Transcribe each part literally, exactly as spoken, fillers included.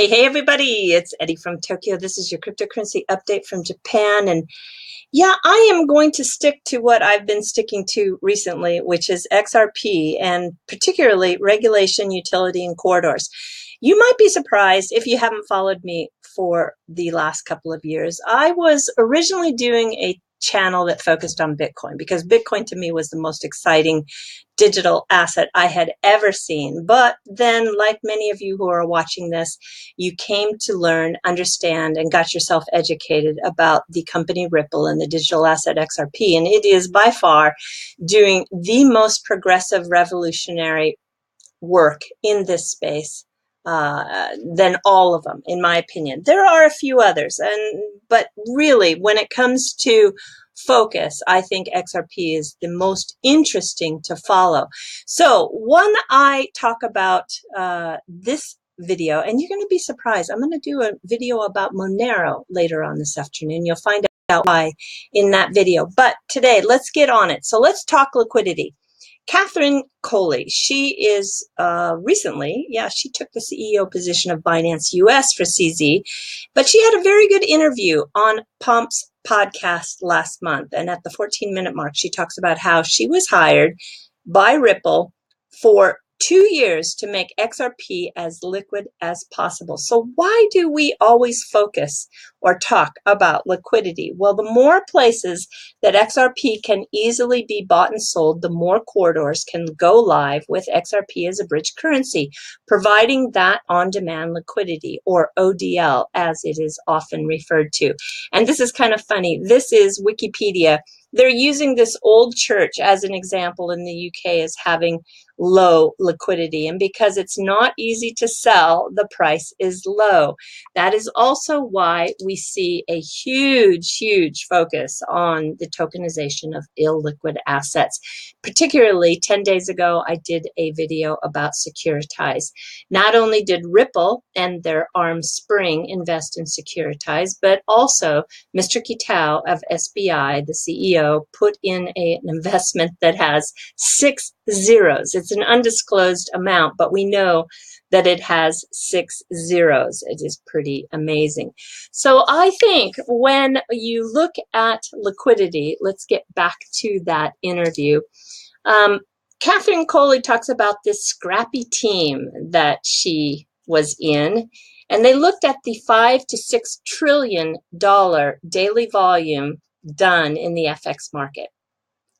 Hey, hey, everybody. It's Eddie from Tokyo. This is your cryptocurrency update from Japan. And yeah, I am going to stick to what I've been sticking to recently, which is X R P and particularly regulation, utility, and corridors. You might be surprised if you haven't followed me for the last couple of years. I was originally doing a channel that focused on Bitcoin because Bitcoin to me was the most exciting digital asset I had ever seen. But then, like many of you who are watching this, you came to learn, understand, and got yourself educated about the company Ripple and the digital asset X R P. And it is by far doing the most progressive, revolutionary work in this space uh than all of them, in my opinion. There are a few others, and but really, when it comes to focus, I think X R P is the most interesting to follow. So one I talk about uh this video, and you're going to be surprised. I'm going to do a video about Monero later on this afternoon. You'll find out why in that video. But today, let's get on it. So let's talk liquidity. Catherine Coley, she is uh, recently, yeah, she took the C E O position of Binance U S for C Z, but she had a very good interview on P O M P's podcast last month. And at the fourteen minute mark, she talks about how she was hired by Ripple for two years to make X R P as liquid as possible. So why do we always focus or talk about liquidity? Well, the more places that X R P can easily be bought and sold, the more corridors can go live with X R P as a bridge currency, providing that on-demand liquidity, or O D L as it is often referred to. And this is kind of funny. This is Wikipedia. They're using this old church as an example in the U K as having low liquidity. And because it's not easy to sell, the price is low. That is also why we see a huge, huge focus on the tokenization of illiquid assets. Particularly ten days ago, I did a video about Securitize. Not only did Ripple and their arm Xpring invest in Securitize, but also Mister Kitao of S B I, the C E O, put in a, an investment that has six zeros. It's an undisclosed amount, but we know that it has six zeros. It is pretty amazing. So I think when you look at liquidity, let's get back to that interview. Um, Catherine Coley talks about this scrappy team that she was in, and they looked at the five to six trillion dollar daily volume done in the F X market.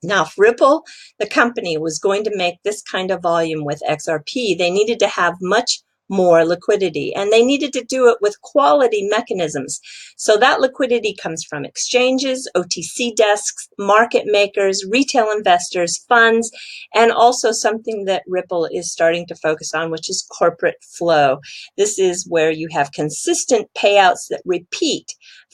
Now, if Ripple, the company, was going to make this kind of volume with X R P, they needed to have much more liquidity, and they needed to do it with quality mechanisms. So that liquidity comes from exchanges, O T C desks, market makers, retail investors, funds, and also something that Ripple is starting to focus on, which is corporate flow. This is where you have consistent payouts that repeat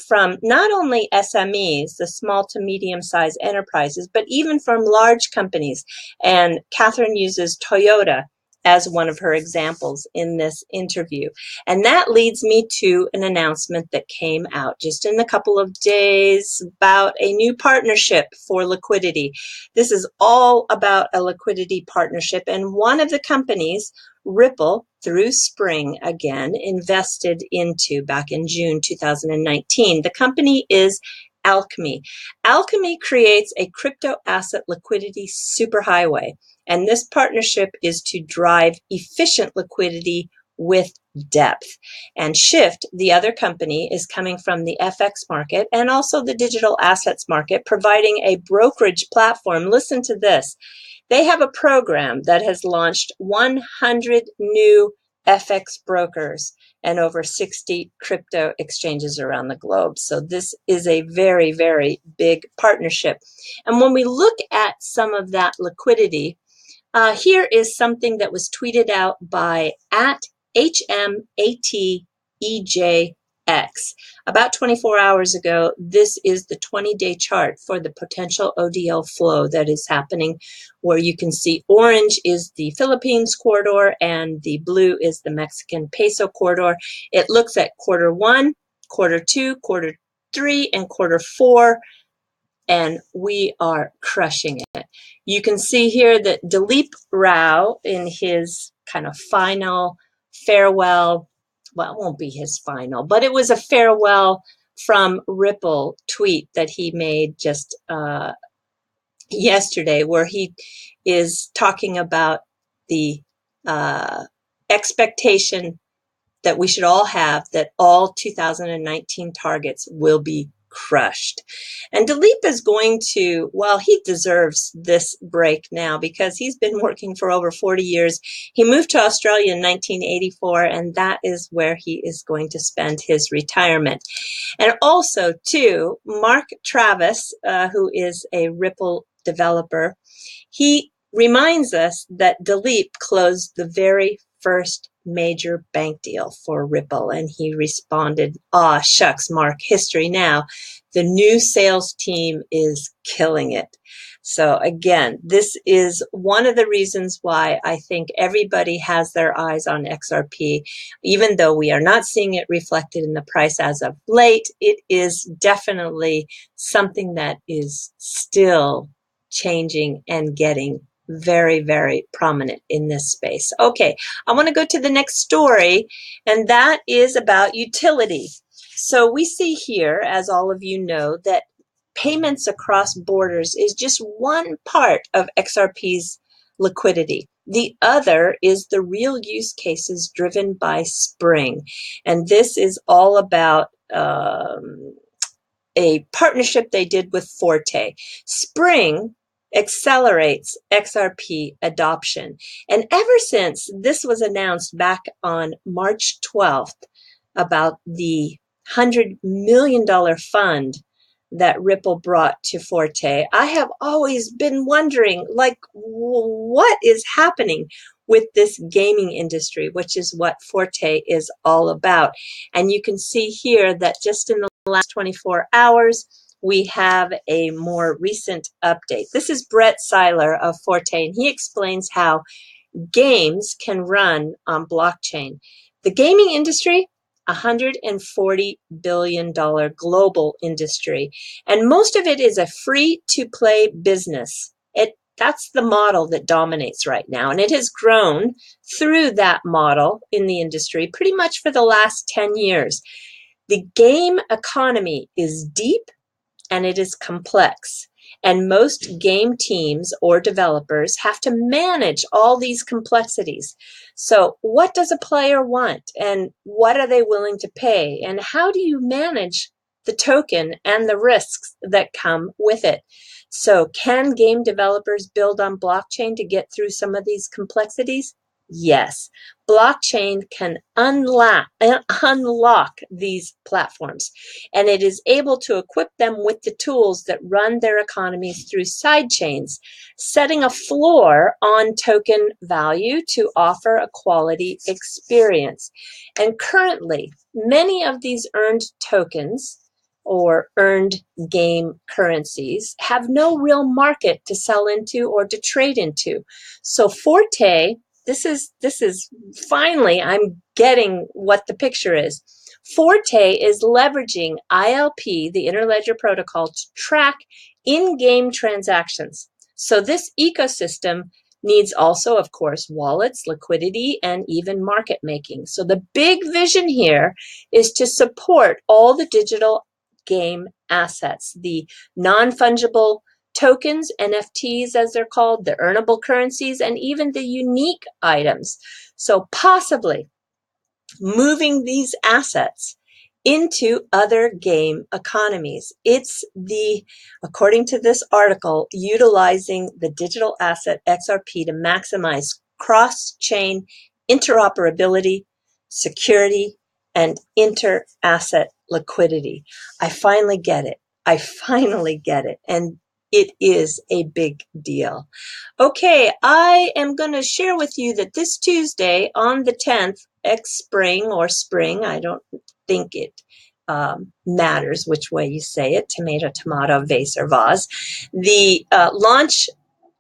from not only S M Es, the small to medium-sized enterprises, but even from large companies. And Catherine uses Toyota as one of her examples in this interview. And that leads me to an announcement that came out just in a couple of days about a new partnership for liquidity. This is all about a liquidity partnership, and one of the companies Ripple, through Xpring again, invested into back in June two thousand nineteen. The company is Alchemy. Alchemy creates a crypto asset liquidity superhighway, and this partnership is to drive efficient liquidity with depth. And Shift, the other company, is coming from the F X market and also the digital assets market, providing a brokerage platform. Listen to this. They have a program that has launched one hundred new F X brokers and over sixty crypto exchanges around the globe. So this is a very, very big partnership. And when we look at some of that liquidity, Uh, here is something that was tweeted out by at H M A T E J X. About twenty-four hours ago, this is the twenty day chart for the potential O D L flow that is happening, where you can see orange is the Philippines corridor and the blue is the Mexican peso corridor. It looks at quarter one, quarter two, quarter three, and quarter four. And we are crushing it. You can see here that Dilip Rao, in his kind of final farewell well, it won't be his final, but it was a farewell from Ripple tweet that he made just uh, yesterday, where he is talking about the uh, expectation that we should all have that all two thousand nineteen targets will be crushed. And Dilip is going to, well, he deserves this break now because he's been working for over forty years. He moved to Australia in nineteen eighty-four, and that is where he is going to spend his retirement. And also, too, Mark Travis, uh, who is a Ripple developer, he reminds us that Dilip closed the very first major bank deal for Ripple, and he responded, "Ah, shucks, Mark, history now. The new sales team is killing it." So again, this is one of the reasons why I think everybody has their eyes on X R P. Even though we are not seeing it reflected in the price as of late, it is definitely something that is still changing and getting very, very prominent in this space. Okay, I want to go to the next story, and that is about utility. So we see here, as all of you know, that payments across borders is just one part of X R P's liquidity. The other is the real use cases driven by Xpring. And this is all about um, a partnership they did with Forte. Xpring accelerates X R P adoption. And ever since this was announced back on March twelfth about the one hundred million dollars fund that Ripple brought to Forte, I have always been wondering, like, what is happening with this gaming industry, which is what Forte is all about. And you can see here that just in the last twenty-four hours, we have a more recent update. This is Brett Seiler of Forte, and he explains how games can run on blockchain. The gaming industry, one hundred forty billion dollars global industry, and most of it is a free-to-play business. It, that's the model that dominates right now, and it has grown through that model in the industry pretty much for the last ten years. The game economy is deep, and it is complex. And most game teams or developers have to manage all these complexities. So what does a player want? And what are they willing to pay? And how do you manage the token and the risks that come with it? So can game developers build on blockchain to get through some of these complexities? Yes, blockchain can unlock, uh, unlock these platforms, and it is able to equip them with the tools that run their economies through sidechains, setting a floor on token value to offer a quality experience. And currently, many of these earned tokens or earned game currencies have no real market to sell into or to trade into. So Forte, This is, this is finally, I'm getting what the picture is. Forte is leveraging I L P, the Interledger Protocol, to track in-game transactions. So this ecosystem needs also, of course, wallets, liquidity, and even market making. So the big vision here is to support all the digital game assets, the non-fungible tokens, N F Ts as they're called, the earnable currencies, and even the unique items. So possibly moving these assets into other game economies. It's the, according to this article, utilizing the digital asset X R P to maximize cross-chain interoperability, security, and inter-asset liquidity. I finally get it. I finally get it. And it is a big deal. Okay, I am going to share with you that this Tuesday on the tenth, Xpring or Spring, I don't think it um, matters which way you say it, tomato, tomato, vase or vase, the uh, launch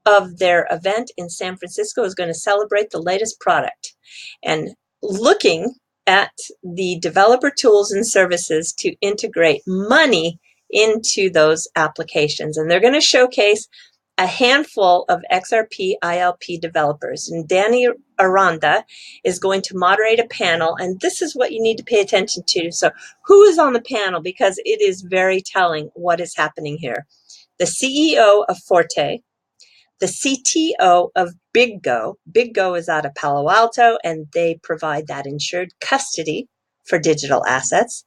of their event in San Francisco is going to celebrate the latest product and looking at the developer tools and services to integrate money into those applications. And they're going to showcase a handful of X R P I L P developers. And Danny Aranda is going to moderate a panel, and this is what you need to pay attention to. So who is on the panel? Because it is very telling what is happening here. The C E O of Forte, the C T O of BigGo. BigGo is out of Palo Alto, and they provide that insured custody for digital assets.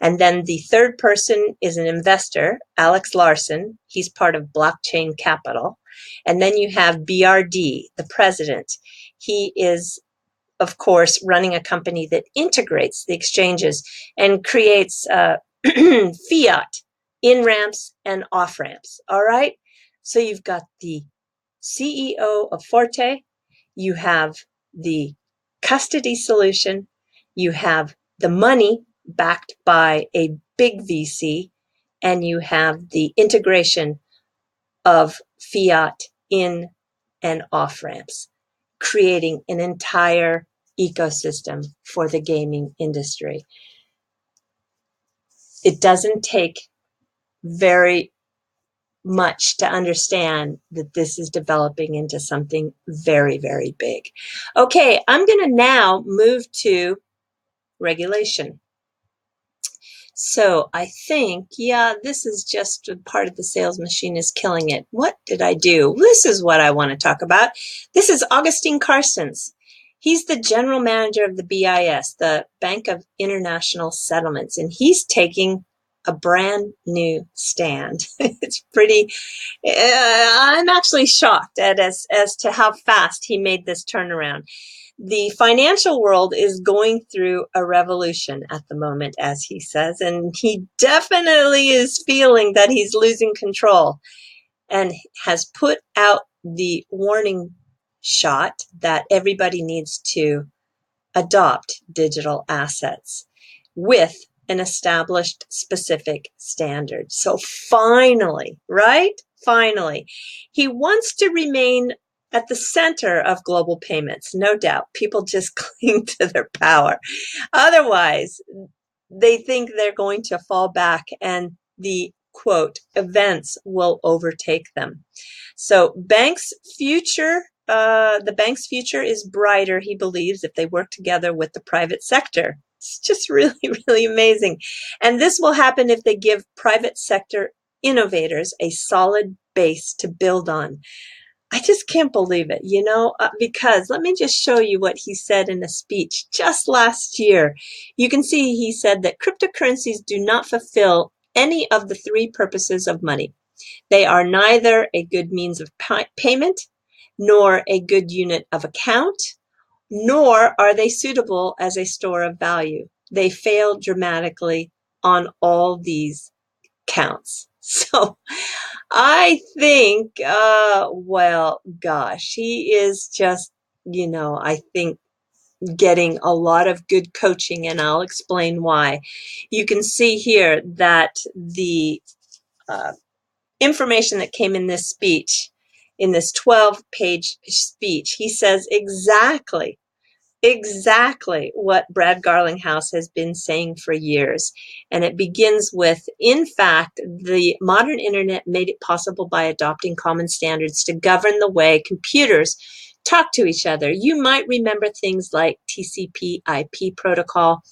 And then the third person is an investor, Alex Larson. He's part of Blockchain Capital. And then you have B R D, the president. He is, of course, running a company that integrates the exchanges and creates uh, fiat in-ramps and off-ramps, all right? So you've got the C E O of Forte, you have the custody solution, you have the money backed by a big V C, and you have the integration of fiat in and off ramps, creating an entire ecosystem for the gaming industry. It doesn't take very much to understand that this is developing into something very, very big. Okay, I'm going to now move to regulation. So I think, yeah, this is just part of the sales machine is killing it. What did I do? This is what I want to talk about. This is Augustine Carstens. He's the general manager of the B I S, the Bank of International Settlements, and he's taking a brand new stand. It's pretty, uh, I'm actually shocked at as, as to how fast he made this turnaround. The financial world is going through a revolution at the moment, as he says, and he definitely is feeling that he's losing control and has put out the warning shot that everybody needs to adopt digital assets with an established specific standard. So finally, right? Finally, he wants to remain at the center of global payments. No doubt, people just cling to their power. Otherwise, they think they're going to fall back and the, quote, events will overtake them. So banks' future, uh, the bank's future is brighter, he believes, if they work together with the private sector. It's just really, really amazing. And this will happen if they give private sector innovators a solid base to build on. I just can't believe it, you know, because let me just show you what he said in a speech just last year. You can see he said that cryptocurrencies do not fulfill any of the three purposes of money. They are neither a good means of payment, nor a good unit of account, nor are they suitable as a store of value. They fail dramatically on all these counts. So I think, uh, well, gosh, he is just, you know, I think getting a lot of good coaching, and I'll explain why. You can see here that the uh, information that came in this speech, in this twelve page speech, he says exactly, exactly what Brad Garlinghouse has been saying for years. And it begins with, in fact, the modern internet made it possible by adopting common standards to govern the way computers talk to each other. You might remember things like T C P I P protocol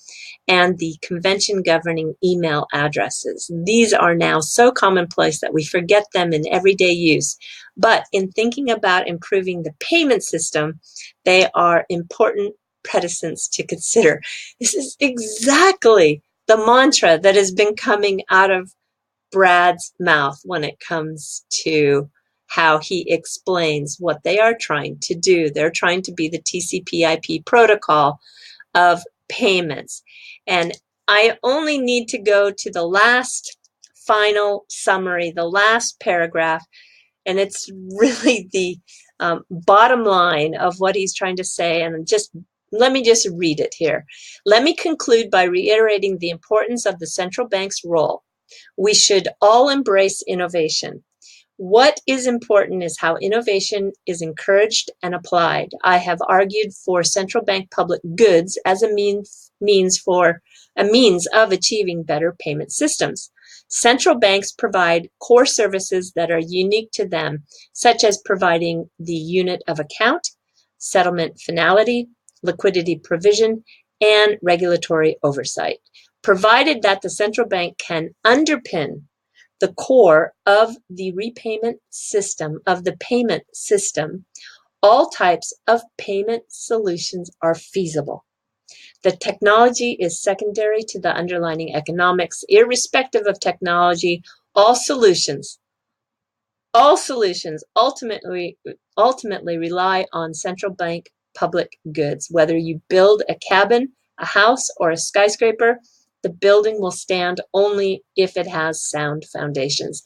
and the convention governing email addresses. These are now so commonplace that we forget them in everyday use. But in thinking about improving the payment system, they are important precedents to consider. This is exactly the mantra that has been coming out of Brad's mouth when it comes to how he explains what they are trying to do. They're trying to be the T C P I P protocol of payments. And I only need to go to the last final summary, the last paragraph, and it's really the um, bottom line of what he's trying to say. And just let me just read it here. Let me conclude by reiterating the importance of the central bank's role. We should all embrace innovation. What is important is how innovation is encouraged and applied. I have argued for central bank public goods as a means, means for a means of achieving better payment systems. Central banks provide core services that are unique to them, such as providing the unit of account, settlement finality, liquidity provision, and regulatory oversight, provided that the central bank can underpin the core of the repayment system, of the payment system. All types of payment solutions are feasible. The technology is secondary to the underlying economics. Irrespective of technology, all solutions, all solutions ultimately, ultimately rely on central bank public goods. Whether you build a cabin, a house, or a skyscraper, the building will stand only if it has sound foundations.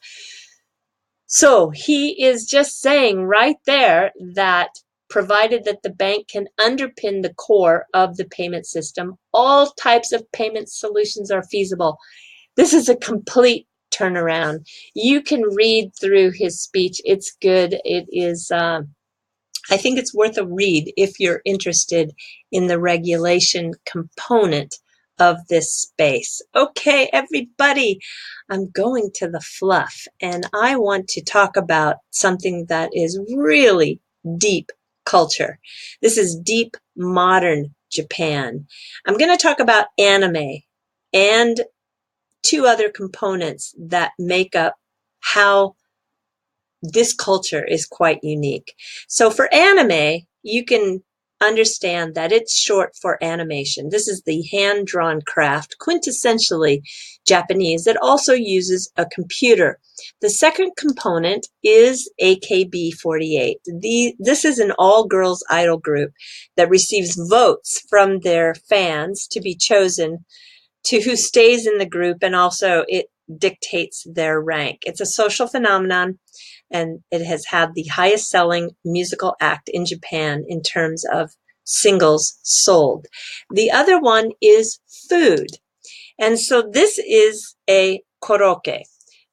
So he is just saying right there that provided that the bank can underpin the core of the payment system, all types of payment solutions are feasible. This is a complete turnaround. You can read through his speech. It's good. It is, uh, I think it's worth a read if you're interested in the regulation component of this space. Okay, everybody, I'm going to the fluff, and I want to talk about something that is really deep culture. This is deep modern Japan. I'm going to talk about anime and two other components that make up how this culture is quite unique. So for anime, you can understand that it's short for animation. This is the hand-drawn craft, quintessentially Japanese, that also uses a computer. The second component is A K B forty-eight. The, this is an all-girls idol group that receives votes from their fans to be chosen to who stays in the group, and also it dictates their rank. It's a social phenomenon, and it has had the highest selling musical act in Japan in terms of singles sold. The other one is food. And so this is a koroke.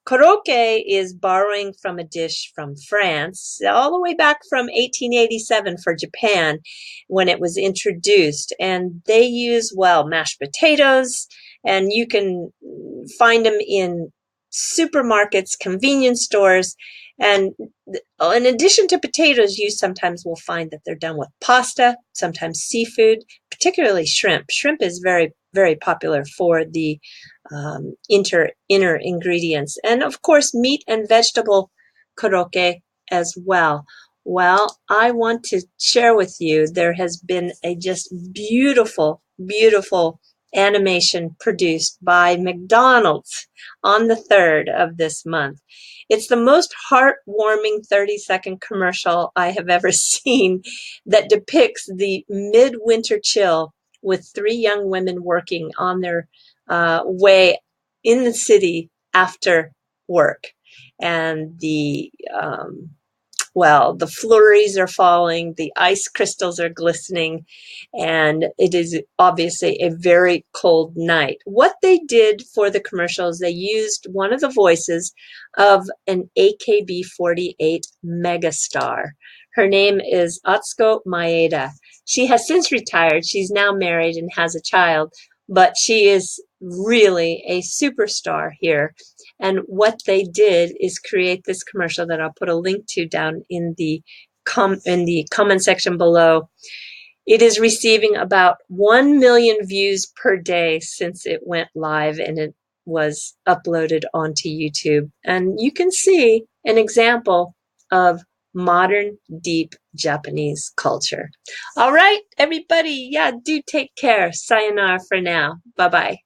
Koroke is borrowing from a dish from France all the way back from eighteen eighty-seven for Japan when it was introduced. And they use, well, mashed potatoes, and you can find them in supermarkets, convenience stores. And in addition to potatoes, you sometimes will find that they're done with pasta, sometimes seafood, particularly shrimp. Shrimp is very, very popular for the um, inter, inner ingredients. And of course, meat and vegetable koroke as well. Well, I want to share with you, there has been a just beautiful, beautiful animation produced by McDonald's on the third of this month. It's the most heartwarming thirty second commercial I have ever seen that depicts the midwinter chill with three young women working on their uh, way in the city after work. And the, um, well, the flurries are falling, the ice crystals are glistening, and it is obviously a very cold night. What they did for the commercials, they used one of the voices of an A K B forty-eight megastar. Her name is Atsuko Maeda. She has since retired. She's now married and has a child, but she is really a superstar here. And what they did is create this commercial that I'll put a link to down in the com in the comment section below. It is receiving about one million views per day since it went live and it was uploaded onto YouTube. And you can see an example of modern, deep Japanese culture. All right, everybody. Yeah, do take care. Sayonara for now. Bye-bye.